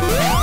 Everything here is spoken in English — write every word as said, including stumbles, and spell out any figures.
Woo!